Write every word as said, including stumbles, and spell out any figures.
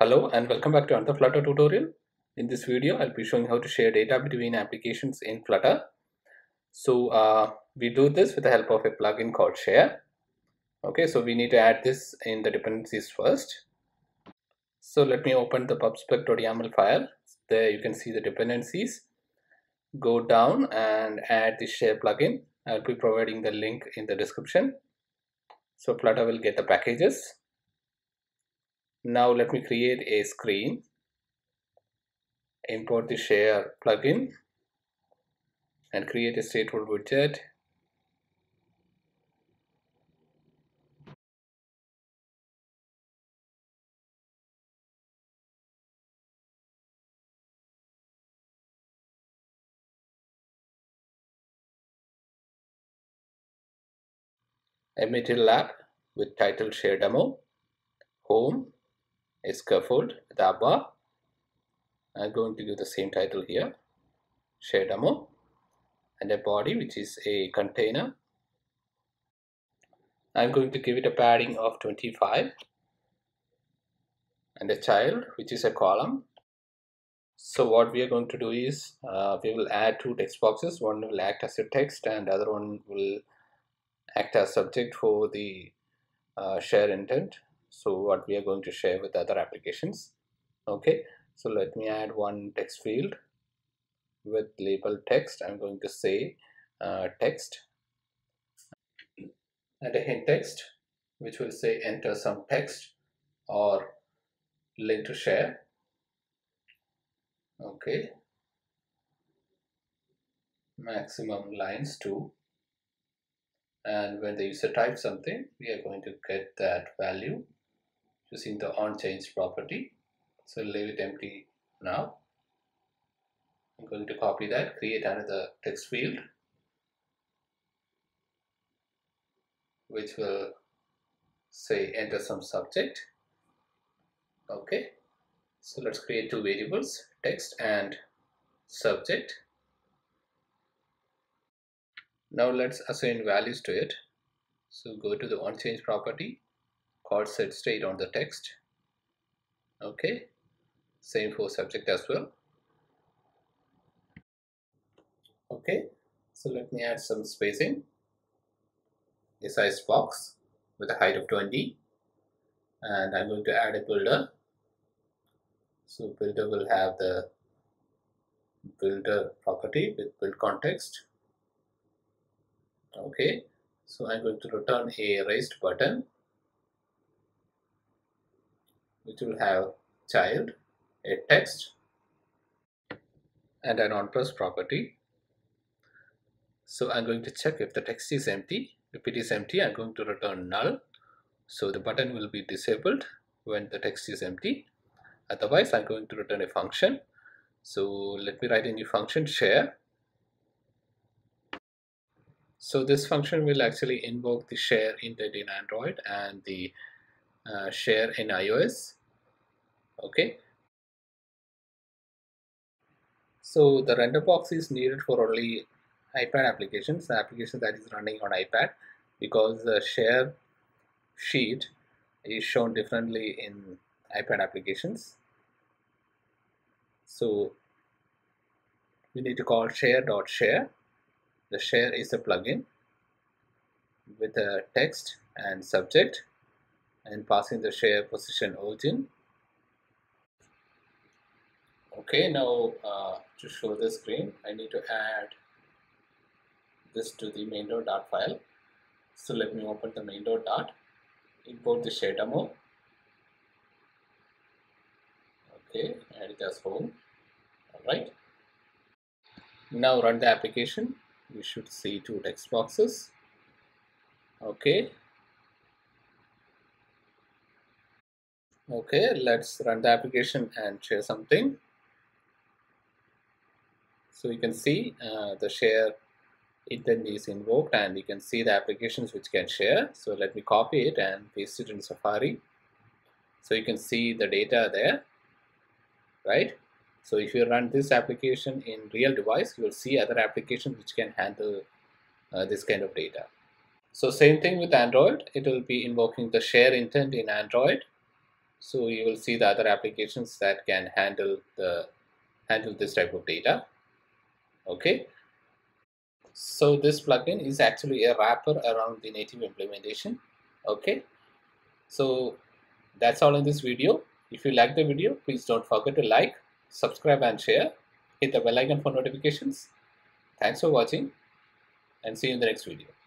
Hello and welcome back to another Flutter tutorial. In this video, I'll be showing how to share data between applications in Flutter. So uh, we do this with the help of a plugin called Share. Okay, so we need to add this in the dependencies first. So let me open the pubspec.yaml file. There you can see the dependencies. Go down and add the Share plugin. I'll be providing the link in the description. So Flutter will get the packages. Now let me create a screen, import the Share plugin and create a stateful widget. A MaterialApp with title Share Demo, Home, a scaffold, DABBA. I'm going to give the same title here, Share Demo, and a body which is a container. I'm going to give it a padding of twenty-five and a child which is a column. So what we are going to do is uh, we will add two text boxes. One will act as a text and the other one will act as subject for the uh, share intent. So what we are going to share with other applications. Okay, so let me add one text field with label text. I'm going to say uh, text and a hint text which will say enter some text or link to share. Okay, maximum lines two, and when the user types something we are going to get that value using the onChange property. So leave it empty now. I'm going to copy that, create another text field which will say enter some subject. Okay, so let's create two variables, text and subject. Now let's assign values to it. So go to the onChange property called setState on the text. Okay, same for subject as well. Okay, so let me add some spacing, a SizedBox with a height of twenty, and I'm going to add a builder. So builder will have the builder property with build context. Okay, so I'm going to return a raised button which will have child, a text and an onPress property. So I'm going to check if the text is empty. If it is empty, I'm going to return null. So the button will be disabled when the text is empty. Otherwise, I'm going to return a function. So let me write a new function, share. So this function will actually invoke the share intent in Android and the uh, share in iOS. Okay. So the render box is needed for only iPad applications, the application that is running on iPad, because the share sheet is shown differently in iPad applications. So we need to call share.share. The share is a plugin with a text and subject and passing the share position origin. Okay, now uh, to show the screen, I need to add this to the main.dart file. So let me open the main.dart, import the share demo. Okay, add it as home. Alright, now run the application. We should see two text boxes. Okay. Okay, let's run the application and share something. So you can see uh, the share intent is invoked and you can see the applications which can share. So let me copy it and paste it in Safari. So you can see the data there, right? So if you run this application in real device, you will see other applications which can handle uh, this kind of data. So same thing with Android, it will be invoking the share intent in Android So you will see the other applications that can handle the handle this type of data. Okay. So this plugin is actually a wrapper around the native implementation. Okay. So that's all in this video. If you like the video, please don't forget to like, subscribe and share. Hit the bell icon for notifications. Thanks for watching and see you in the next video.